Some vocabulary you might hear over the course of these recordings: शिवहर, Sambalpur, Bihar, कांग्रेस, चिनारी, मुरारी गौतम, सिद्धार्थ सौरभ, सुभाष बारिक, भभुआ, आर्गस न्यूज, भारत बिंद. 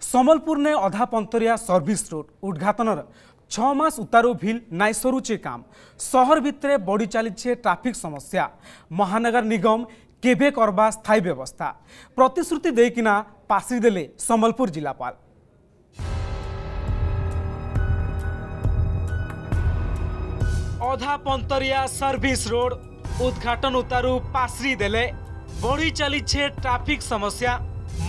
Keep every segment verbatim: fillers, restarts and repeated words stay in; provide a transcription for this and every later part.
संबलपुर ने अधा पंतरिया सर्विस रोड उद्घाटन छह मास उतारू भिल नाई सरुचे काम। शहर भितरे बढ़ी चली ट्राफिक समस्या। महानगर निगम केबे करबा स्थायी व्यवस्था प्रतिश्रुति देकिना पासी देले संबलपुर जिलापाल। अधा पंतरिया सर्विस रोड उद्घाटन उतारू पासरी देले। बढ़ी चली ट्राफिक समस्या।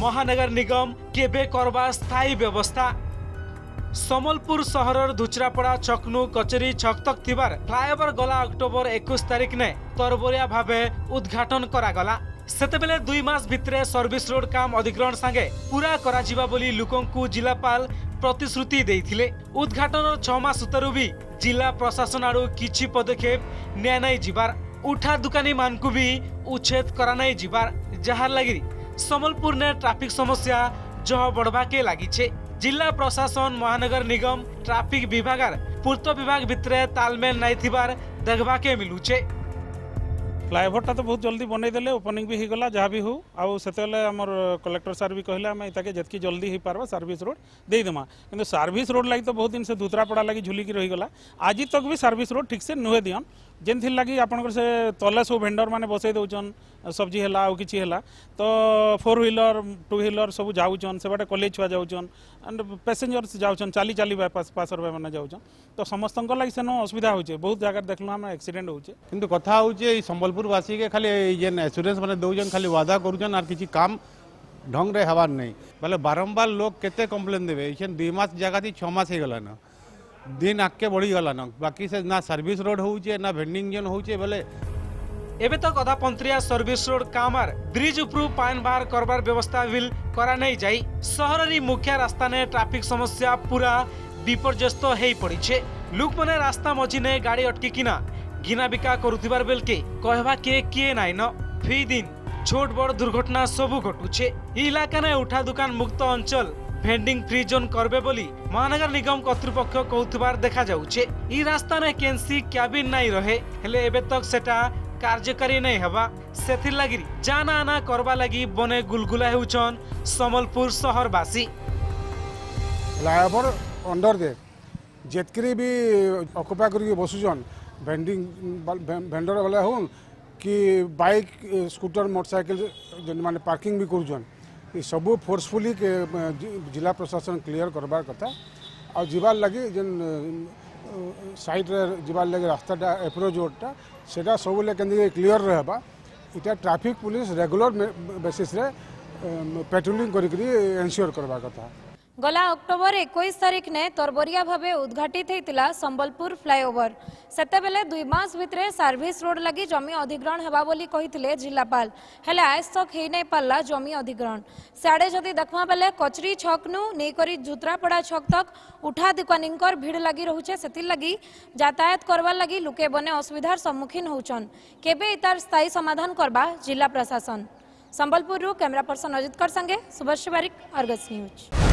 महानगर निगम केबे करबा स्थायी व्यवस्था। संबलपुर सहर धुचरापड़ा चकनु कचेरी छक तक थिबार फ्लायओवर गला अक्टोबर इक्कीस तारिख ने तरबरिया भावे उद्घाटन करागला। सेतेबेले दुई मास भितरे सर्विस रोड काम अधिग्रहण संगे पूरा करा जीवा बोली लोकंकु जिलापाल प्रतिश्रुति देइथिले। उद्घाटन छह मास उतरु भी जिला प्रशासन आड़ किछि पदक्षेप नै नै जिबार उठा दुकानी मानकु भी उच्छेद करा नै जिबार जहार लागि संबलपुर ने ट्रैफिक समस्या जह बढ़वा के लगी। जिला प्रशासन महानगर निगम ट्रैफिक विभाग पूर्त विभाग भितरे तालमेल नहीं थिबार देखबा के मिलूचे। फ्लाईओवरटा तो बहुत जल्दी बनईदे ओपनिंग भी होगा जहाँ भी हो आउ से आमर कलेक्टर सार भी कहले आम इतके जितकी जल्दी हो पार्बा सर्विस रोड देदेमा। कि सर्विस रोड लगी तो बहुत दिन से धुतरापड़ा लगी झुलिकी रहीगला। आज तक भी सर्विस रोड ठीक से नुहे दियन जेन थी लगी आपंकर से तले सब भेंडर मैंने बसई दौन सब्जी है आउ कि तो फोर ह्विलर टू ह्विलर सब जाऊन से कलेज छुआ जाऊन एंड पैसेंजर्स जाऊन चाली चाली पासर भाई मैंने जाऊन तो समस्त लगी से असुविधा हो बहुत जगह देखल आम एक्सीडेंट हो कि कथा हो वासी के खाली जेन एश्योरेंस माने दौन खाली वादा करुन आर किसी काम ढंग रे हवार नहीं बोले बारंबार लोग केते कंप्लेन देवे। दुई मास जगह थी छह मास होगलान दिन आगे बढ़ीगलान बाकी से ना सर्विस रोड होचे ना भेंडिंग जोन होचे। बोले एबे तक अधा पंतरिया सर्विस रोड कामार ब्रिज उपरू पान बाहर करबार व्यवस्था विल करा नहीं जाई। शहर री मुख्य रास्ता ने ट्रैफिक समस्या पूरा विपर्यस्त हेई पड़ी छे। लोक माने रास्ता मझी ने गाड़ी अटकिकिना घिना बिका करुथिबार बेल के कहवा के किए नाई न फी दिन छोट बड़ दुर्घटना सबू घटुछे। इलाका ने उठा दुकान मुक्त अंचल भेंडिंग फ्री जोन करबे बोली महानगर निगम कर्तृपक्ष कहथुबार देखा जाउछे। ई रास्ता ने केनसी क्याबिन नाई रहे हेले एबे तक सेटा कार्यकारी नहीं हवा। सेथिर लागिरी जाना आना करबा लागी बने गुलगुला हेउछन संबलपुर शहरवासी। फ्लाईओवर अंडर दे जेतकरी भी ऑक्युपाई करके बसुछन भेंडिंग भेंडर वाला हो कि बाइक स्कूटर मोटरसाइकिल माने पार्किंग भी करुन ये सबू फोर्सफुली के जिला प्रशासन क्लीयर करबार कथा। आ जीवार लगी जेन साइड रे जीवार लगी रास्ता एप्रोच रोडटा सेटा सबूले के क्लीयर रहबा। इटा ट्रैफिक पुलिस रेगुलर बेसिस रे पेट्रोलिंग करी एनश्योर करबा कथा। गला अक्टोबर इक्कीस तारीख ने तरबरिया भावे उद्घाटित होता संबलपुर फ्लाईओवर। सेतेबेले दुई मास भितरे सर्विस रोड लगी जमी अधिग्रहण हेबा बोली कहिथिले जिलापाल हेले आज तक हो नहीं पारला जमी अधिग्रहण। साडे जदि देखमा बेले कचरी छकनु नेकरी जुत्रापड़ा छक तक उठा दुकानींकर भीड़ लगी रहुछे। सेति लगी यातायात करवा लगी लुके बने असुविधार सम्मुखीन होउछन। केबे इतार स्थायी समाधान करबा जिला प्रशासन। संबलपुरु कैमरा पर्सन अजितकर संगे सुभाष बारिक, आर्गस न्यूज।